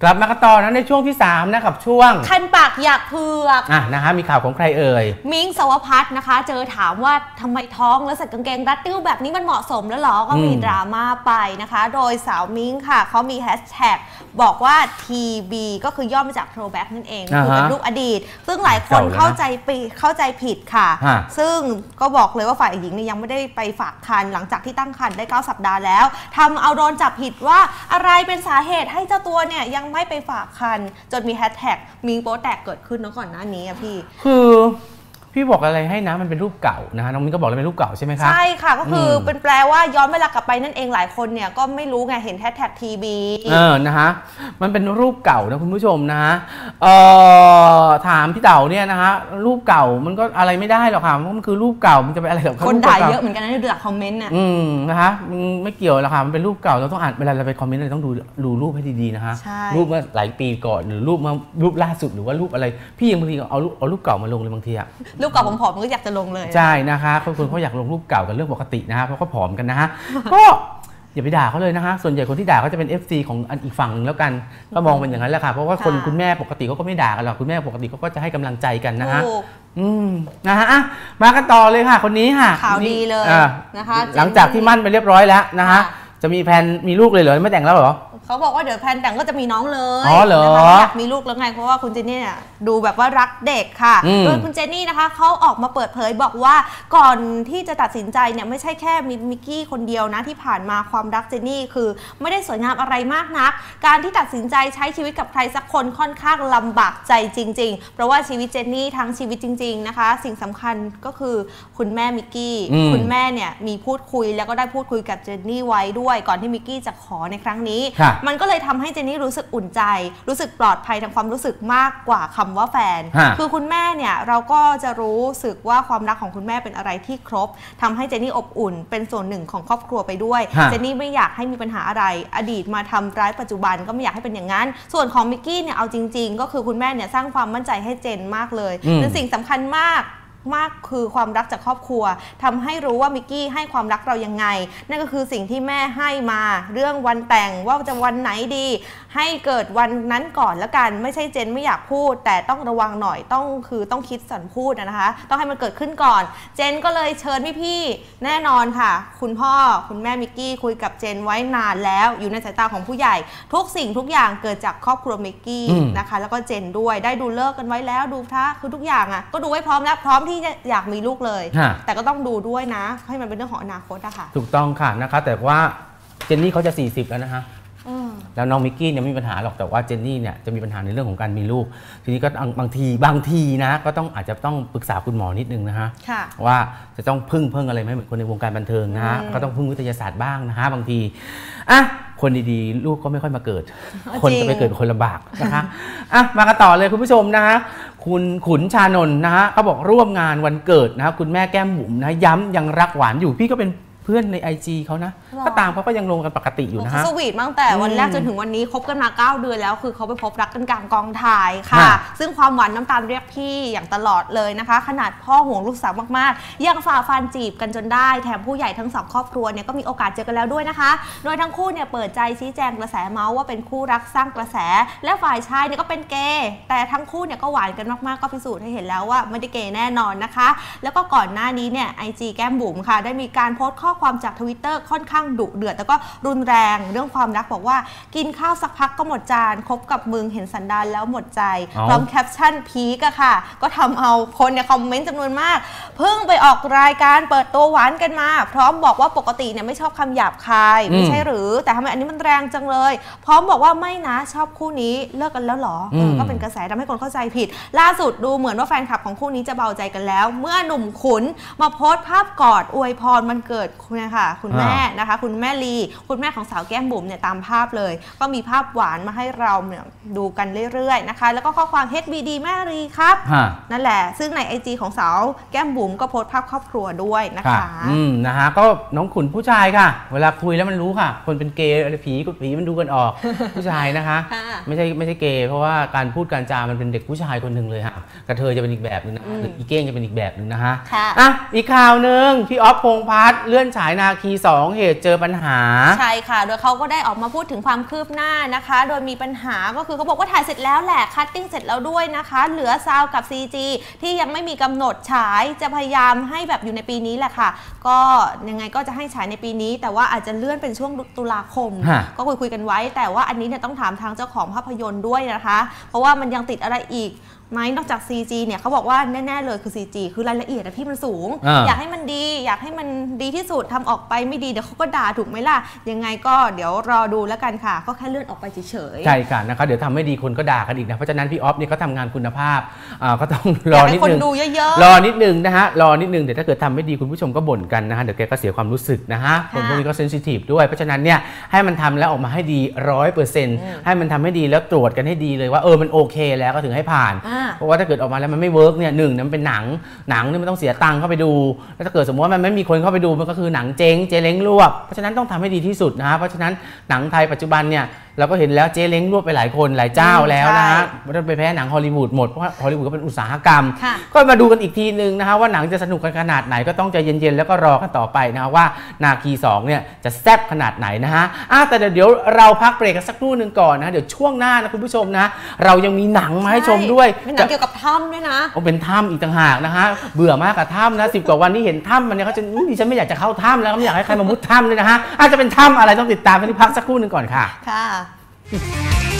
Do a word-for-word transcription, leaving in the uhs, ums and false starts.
กลับมากันต่อนะในช่วงที่สามนะครับช่วงคันปากอยากเผือกอ่ะนะฮะมีข่าวของใครเอ่ยมิ้งสาวพัฒน์นะคะเจอถามว่าทำไมท้องแล้วใส่กางเกงรัดติ้วแบบนี้มันเหมาะสมแล้วหรอก็มีดราม่าไปนะคะโดยสาวมิ้งค่ะเขามีแฮชแท็กบอกว่า ที บี ก็คือย่อมาจาก throwback นั่นเองคือเป็นรูปอดีตซึ่งหลายคนเข้าใจปีเข้าใจผิดค่ะซึ่งก็บอกเลยว่าฝ่ายหญิงเนี่ยยังไม่ได้ไปฝากคันหลังจากที่ตั้งคันได้เก้าสัปดาห์แล้วทำเอาโดนจับผิดว่าอะไรเป็นสาเหตุให้เจ้าตัวเนี่ยยังไม่ไปฝากคันจนมีแฮชแท็กมิงโป๊แตกเกิดขึ้นเนาะก่อนหน้านี้อะพี่คือพี่บอกอะไรให้นะมันเป็นรูปเก่านะฮะน้องมิ้งก็บอกเลยเป็นรูปเก่าใช่ไหมคะใช่ค่ะก็คือเป็นแปลว่าย้อนเวลากลับไปนั่นเองหลายคนเนี่ยก็ไม่รู้ไงเห็นแฮชแท็กทีบีเออนะฮะมันเป็นรูปเก่านะคุณผู้ชมนะฮะเอ่อถามพี่เต๋าเนี่ยนะฮะรูปเก่ามันก็อะไรไม่ได้หรอกค่ะเพราะมันคือรูปเก่ามันจะไปอะไรกับคนด่าเยอะเหมือนกันนะดูจากคอมเมนต์น่ะอืมนะฮะไม่เกี่ยวหรอกค่ะมันเป็นรูปเก่าเราต้องอ่านเวลาเราไปคอมเมนต์เราต้องดูดูรูปให้ดีๆนะฮะรูปเมื่อหลายปีก่อนหรือรูปมารูปล่าสุดหรือว่ารูปอะไรพี่ยังบางทีเอาเอารูปเก่ามาลงเลยบางทีอะรูปเก่าผอมๆมันก็อยากจะลงเลยใช่นะคะคนเขาอยากลงรูปเก่ากันเรื่องปกตินะฮะเพราะเขาผอมกันนะฮะก็อย่าไปด่าเขาเลยนะฮะส่วนใหญ่คนที่ด่าเขาจะเป็น เอฟ ซี ของอันอีกฝั่งหนึ่งแล้วกันก็มองเป็นอย่างนั้นแหละค่ะเพราะว่าคนคุณแม่ปกติเขาก็ไม่ด่ากันหรอกคุณแม่ปกติเขาก็จะให้กำลังใจกันนะฮะอืมนะฮะมากันต่อเลยค่ะคนนี้ค่ะข่าวดีเลยนะคะหลังจากที่มั่นไปเรียบร้อยแล้วนะฮะจะมีแพลนมีลูกเลยเหรอไม่แต่งแล้วเหรอเขาบอกว่าเดี๋ยวแพลนแต่งก็จะมีน้องเลยอ๋อเหรออยากมีลูกแล้วไงเพราะว่าคุณเจนนี่เนี่ยดูแบบว่ารักเด็กค่ะโดยคุณเจนนี่นะคะเขาออกมาเปิดเผยบอกว่าก่อนที่จะตัดสินใจเนี่ยไม่ใช่แค่มิกกี้คนเดียวนะที่ผ่านมาความรักเจนนี่คือไม่ได้สวยงามอะไรมากนักการที่ตัดสินใจใช้ชีวิตกับใครสักคนค่อนข้างลำบากใจจริงๆเพราะว่าชีวิตเจนนี่ทั้งชีวิตจริงๆนะคะสิ่งสำคัญก็คือคุณแม่มิกกี้คุณแม่เนี่ยมีพูดคุยแล้วก็ได้พูดคุยกับเจนนี่ไว้ด้วยก่อนที่มิกกี้จะขอในครั้งนี้มันก็เลยทำให้เจนนี่รู้สึกอุ่นใจรู้สึกปลอดภัยทางความรู้สึกมากกว่าคำว่าแฟนคือคุณแม่เนี่ยเราก็จะรู้สึกว่าความรักของคุณแม่เป็นอะไรที่ครบทำให้เจนนี่อบอุ่นเป็นส่วนหนึ่งของครอบครัวไปด้วยเจนนี่ไม่อยากให้มีปัญหาอะไรอดีตมาทำร้ายปัจจุบันก็ไม่อยากให้เป็นอย่างนั้นส่วนของมิกกี้เนี่ยเอาจริงๆก็คือคุณแม่เนี่ยสร้างความมั่นใจให้เจนมากเลยเป็นสิ่งสำคัญมากมากคือความรักจากครอบครัวทำให้รู้ว่ามิกกี้ให้ความรักเรายังไงนั่นก็คือสิ่งที่แม่ให้มาเรื่องวันแต่งว่าจะวันไหนดีให้เกิดวันนั้นก่อนแล้วกันไม่ใช่เจนไม่อยากพูดแต่ต้องระวังหน่อยต้องคือต้องคิดสั่นพูดนะคะต้องให้มันเกิดขึ้นก่อนเจนก็เลยเชิญพี่ๆแน่นอนค่ะคุณพ่อคุณแม่มิกกี้คุยกับเจนไว้นานแล้วอยู่ในสายตาของผู้ใหญ่ทุกสิ่งทุกอย่างเกิดจากครอบครัวมิกกี้นะคะแล้วก็เจนด้วยได้ดูเลิกกันไว้แล้วดูท่าคือทุกอย่างอ่ะก็ดูไว้พร้อมแล้วพร้อมที่อยากมีลูกเลยแต่ก็ต้องดูด้วยนะให้มันเป็นเรื่องของอนาคตนะคะถูกต้องค่ะนะคะแต่ว่าเจนนี่เขาจะสี่สิบแล้วนะคะแล้วน้องมิกกี้เนี่ยไม่มีปัญหาหรอกแต่ว่าเจนนี่เนี่ยจะมีปัญหาในเรื่องของการมีลูกทีนี้ก็บางทีบางทีนะก็ต้องอาจจะต้องปรึกษาคุณหมอนิดนึงนะคะว่าจะต้องพึ่งเพิ่งอะไรไหมเหมือนคนในวงการบันเทิงนะฮะก็ต้องพึ่งวิทยาศาสตร์บ้างนะคะบางทีอ่ะคนดีๆลูกก็ไม่ค่อยมาเกิดคนจะไปเกิดคนลำบากนะคะอ่ะมากันต่อเลยคุณผู้ชมนะคะคุณขุนชานนท์นะฮะเขาบอกร่วมงานวันเกิดนะคุณแม่แก้มบุ๋มนะย้ำยังรักหวานอยู่พี่ก็เป็นเพื่อนใน ไอ จี เขานะก็ตามเขาก็ยังลงกันปกติอยู่นะฮะสวีทตั้งแต่วันแรกจนถึงวันนี้คบกันมาเก้าเดือนแล้วคือเขาไปพบรักกันกลางกองถ่ายค่ะซึ่งความหวานน้ำตาลเรียกพี่อย่างตลอดเลยนะคะขนาดพ่อห่วงลูกสาวมากๆยังฝ่าฟันจีบกันจนได้แถมผู้ใหญ่ทั้งสองครอบครัวเนี่ยก็มีโอกาสเจอกันแล้วด้วยนะคะโดยทั้งคู่เนี่ยเปิดใจชี้แจงกระแสเมาส์ว่าเป็นคู่รักสร้างกระแสและฝ่ายชายเนี่ยก็เป็นเกย์แต่ทั้งคู่เนี่ยก็หวานกันมากๆก็พิสูจน์ให้เห็นแล้วว่าไม่ได้เกย์แน่นอนนะคะแล้วก็ก่อนหน้านี้เนี่ย ไอ จี แก้มบุ๋มค่ะได้มีการโพสต์ข้อความจาก ทวิตเตอร์ ค่อนข้างดุเดือดแต่ก็รุนแรงเรื่องความรักบอกว่ากินข้าวสักพักก็หมดจานคบกับมึงเห็นสันดานแล้วหมดใจพร้อมแคปชั่นพีกอะค่ะก็ทำเอาคนเนี่ยคอมเมนต์จำนวนมากเพิ่งไปออกรายการเปิดตัวหวานกันมาพร้อมบอกว่าปกติเนี่ยไม่ชอบคำหยาบคายไม่ใช่หรือแต่ทำไมอันนี้มันแรงจังเลยพร้อมบอกว่าไม่นะชอบคู่นี้เลิกกันแล้วหรอก็เป็นกระแสทำให้คนเข้าใจผิดล่าสุดดูเหมือนว่าแฟนคลับของคู่นี้จะเบาใจกันแล้วเมื่อหนุ่มขุนมาโพสต์ภาพกอดอวยพรมันเกิดนะคะคุณแม่นะคะคุณแม่ลีคุณแม่ของสาวแก้มบุ๋มเนี่ยตามภาพเลยก็มีภาพหวานมาให้เราเนี่ยดูกันเรื่อยๆนะคะแล้วก็ข้อความ เอช บี ดี แม่ลีครับนั่นแหละซึ่งใน ไอ จี ของสาวแก้มบุ๋มก็โพสต์ภาพครอบครัวด้วยนะคะอืมนะฮะก็น้องขุนผู้ชายค่ะเวลาคุยแล้วมันรู้ค่ะคนเป็นเกย์อะไรผีกดผีมันดูกันออกผู้ชายนะคะไม่ใช่ไม่ใช่เกย์เพราะว่าการพูดการจามันเป็นเด็กผู้ชายคนหนึ่งเลยค่ะกระเทยจะเป็นอีกแบบนึงนะอีเก้งจะเป็นอีกแบบนึงนะฮะอ่ะอีกข่าวหนึ่งพี่อ๊อฟพงษ์พัฒน์เลื่อนฉ ายนาคีสองเหตุเจอปัญหาใช่ค่ะโดยเขาก็ได้ออกมาพูดถึงความคืบหน้านะคะโดยมีปัญหาก็คือเขาบอกว่าถ่ายเสร็จแล้วแหละคัตติ้งเสร็จแล้วด้วยนะคะเหลือซาวกับ ซี จี ที่ยังไม่มีกำหนดฉายจะพยายามให้แบบอยู่ในปีนี้แหละค่ะก็ยังไงก็จะให้ฉายในปีนี้แต่ว่าอาจจะเลื่อนเป็นช่วงตุลาคมก็คุยคุยกันไว้แต่ว่าอันนี้เนี่ยต้องถามทางเจ้าของภาพยนตร์ด้วยนะคะเพราะว่ามันยังติดอะไรอีกไหมนอกจาก ซี จี เนี่ยเขาบอกว่าแน่ๆเลยคือ ซี จี คือรายละเอียดนะพี่มันสูง อ, อยากให้มันดีอยากให้มันดีที่สุดทำออกไปไม่ดีเดี๋ยวเขาก็ด่าถูกไหมล่ะยังไงก็เดี๋ยวรอดูแล้วกันค่ะก็แค่เลื่อนออกไปเฉยๆใช่ค่ะนะคะเดี๋ยวทำไม่ดีคนก็ด่ากันอีกนะเพราะฉะนั้นพี่ออฟเนี่ยเขาทำงานคุณภาพอ่าก็ต้องรอนิดนึงรอนิดนึงนะฮะรอนิดนึงเดี๋ยวถ้าเกิดทำไม่ดีคุณผู้ชมก็บ่นกันนะฮะเดี๋ยวแกก็เสียความรู้สึกนะฮะคนพวกนี้ก็เซนซิทีฟด้วยเพราะฉะนั้นเนี่ยให้มันทำแล้วออกมาให้ดี ร้อยเปอร์เซ็นต์ ให้มันทำให้ดีแล้วตรวจกันให้ดีเลยว่าเออมันโอเคแล้วก็ถึงให้ผ่านเพราะว่าถ้าเกิดออกมาแล้วมันไม่เวิร์กเนี่ยหนึ่งมันเป็นหนังหนังนี่มันต้องเสียตังค์เข้าไปดูแล้วถ้าเกิดสมมติว่ามันไม่มีคนเข้าไปดูมันก็คือหนังเจ๊งเจ๊เล้งรวบเพราะฉะนั้นต้องทำให้ดีที่สุดนะฮะเพราะฉะนั้นหนังไทยปัจจุบันเนี่ยเราก็เห็นแล้วเจ๊เล้งรวบไปหลายคนหลายเจ้าแล้วนะฮะมันไปแพ้หนังฮอลลีวูดหมดเพราะว่าฮอลลีวูดก็เป็นอุตสาหกรรมก็มาดูกันอีกทีนึงนะฮะว่าหนังจะสนุกกันขนาดไหนก็ต้องใจเย็นๆแล้วก็รอกันต่อไปนะว่านาคีสองเนี่ยจะแซ่บขนาดไหนนะฮะแต่เดี๋ยวเราพักเบรกกันสักครู่นึงก่อนนะเดี๋ยวช่วงหน้านะคุณผู้ชมนะเรายังมีหนังมาให้ชมด้วยเป็นหนังเกี่ยวกับถ้ำด้วยนะโอ้เป็นถ้ำอีกต่างหากนะฮะเบื่อมากกับถ้ำนะสิบกว่าวันที่เห็นถ้ำมันเนี่ยเขาจะดิฉันไม่อยากจะเข้าถ้ำแล้วไม่อยากให้ใครมามุดถ้ำเลยนะฮะอาจจะเป็นถ้ำอะไรต้องติดตามไปที่พักสักครู่หนึ่งก่อนค่ะค่ะ